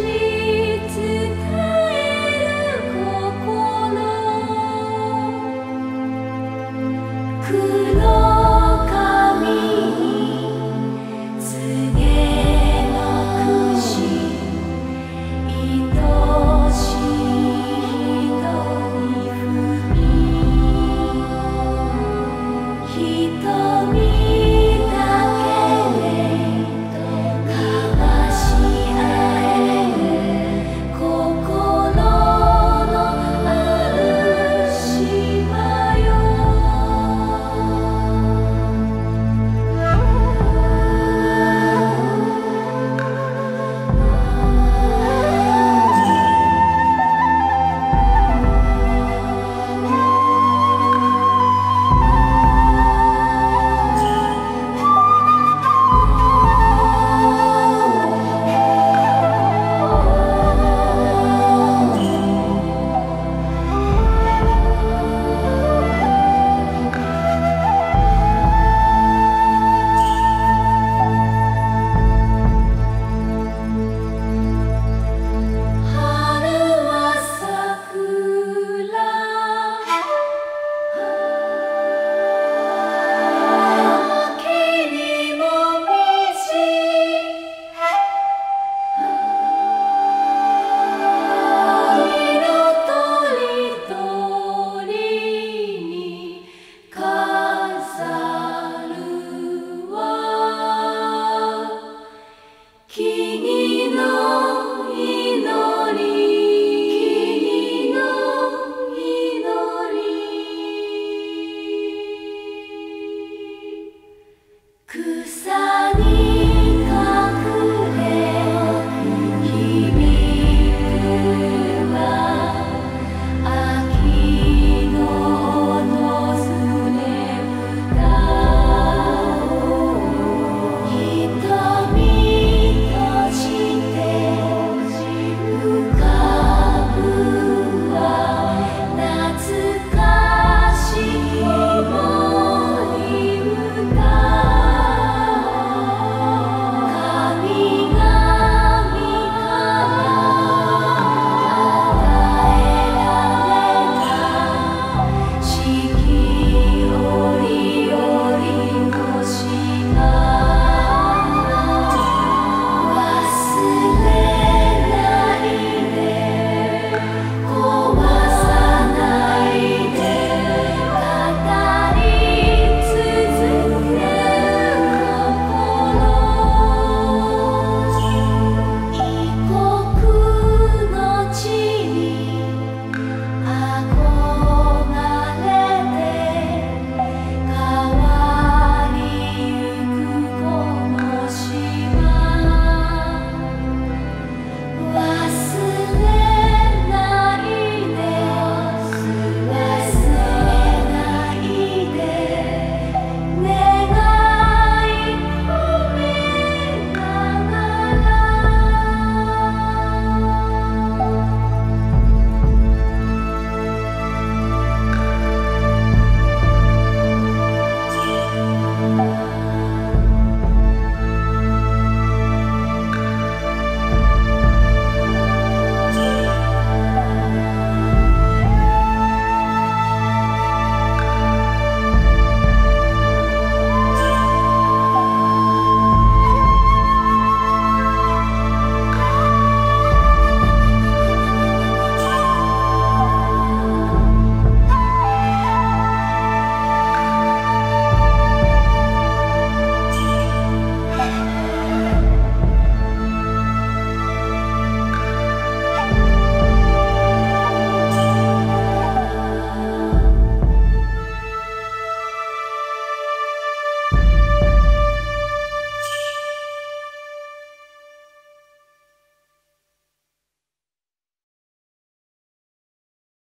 sweet.